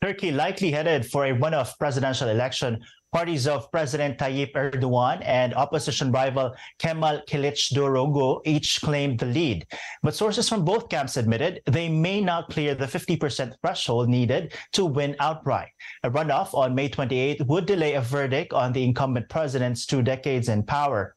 Turkey likely headed for a one-off presidential election. Parties of President Tayyip Erdogan and opposition rival Kemal Kılıçdaroğlu each claimed the lead. But sources from both camps admitted they may not clear the 50% threshold needed to win outright. A runoff on May 28 would delay a verdict on the incumbent president's 2 decades in power.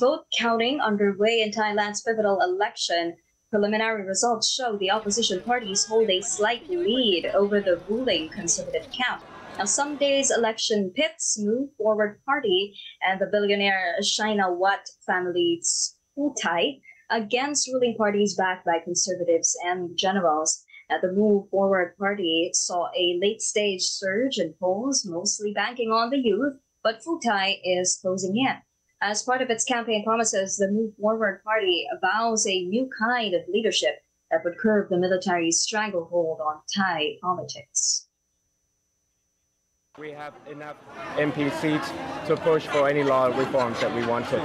Vote counting underway in Thailand's pivotal election. Preliminary results show the opposition parties hold a slight lead over the ruling conservative camp. Now, some days' election pits Move Forward Party and the billionaire China Watt family's Futai against ruling parties backed by conservatives and generals. Now, the Move Forward Party saw a late-stage surge in polls, mostly banking on the youth, but Futai is closing in. As part of its campaign promises, the Move Forward Party vows a new kind of leadership that would curb the military's stranglehold on Thai politics. We have enough MP seats to push for any law reforms that we wanted.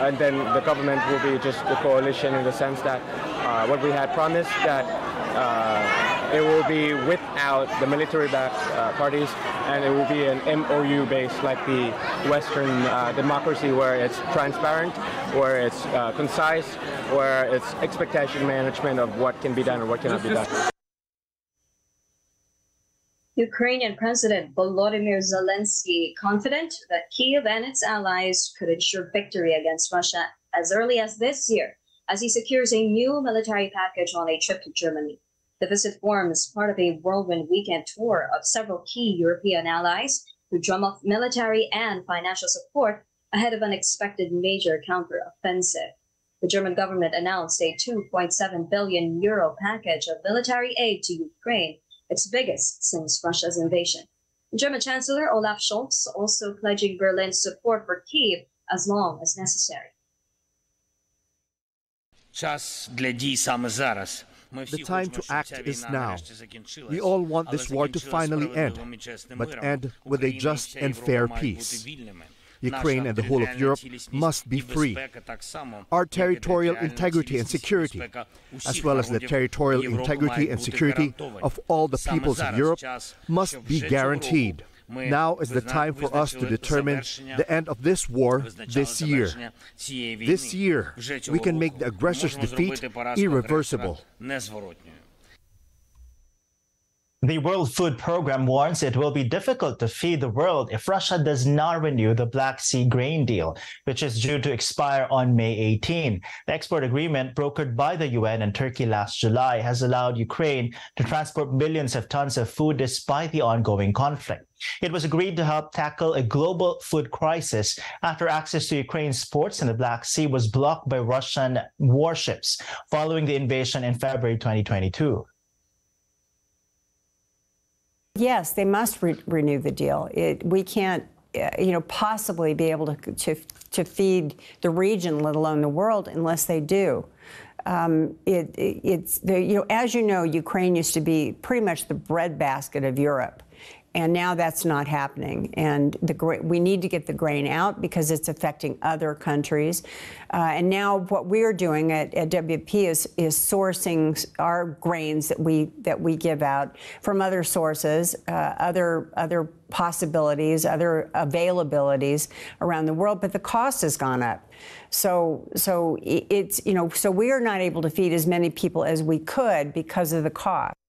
And then the government will be just the coalition in the sense that what we had promised, that it will be without the military-backed parties, and it will be an MOU base like the Western democracy, where it's transparent, where it's concise, where it's expectation management of what can be done and what cannot be done. Ukrainian President Volodymyr Zelensky confident that Kyiv and its allies could ensure victory against Russia as early as this year, as he secures a new military package on a trip to Germany. The visit forms part of a whirlwind weekend tour of several key European allies who drum up military and financial support ahead of an expected major counteroffensive. The German government announced a €2.7 billion package of military aid to Ukraine, its biggest since Russia's invasion. German Chancellor Olaf Scholz also pledging Berlin's support for Kyiv as long as necessary. The time to act is now. We all want this war to finally end, but end with a just and fair peace. Ukraine and the whole of Europe must be free. Our territorial integrity and security, as well as the territorial integrity and security of all the peoples of Europe, must be guaranteed. Now is the time for us to determine the end of this war this year. This year, we can make the aggressor's defeat irreversible. The World Food Program warns it will be difficult to feed the world if Russia does not renew the Black Sea grain deal, which is due to expire on May 18. The export agreement brokered by the UN and Turkey last July has allowed Ukraine to transport millions of tons of food despite the ongoing conflict. It was agreed to help tackle a global food crisis after access to Ukraine's ports in the Black Sea was blocked by Russian warships following the invasion in February 2022. Yes, they must renew the deal. We can't, possibly be able to feed the region, let alone the world, unless they do. As you know, Ukraine used to be pretty much the breadbasket of Europe, and now that's not happening. And we need to get the grain out because it's affecting other countries. And now what we're doing at WP is sourcing our grains that we give out from other sources, other possibilities, other availabilities around the world. But the cost has gone up. So we are not able to feed as many people as we could because of the cost.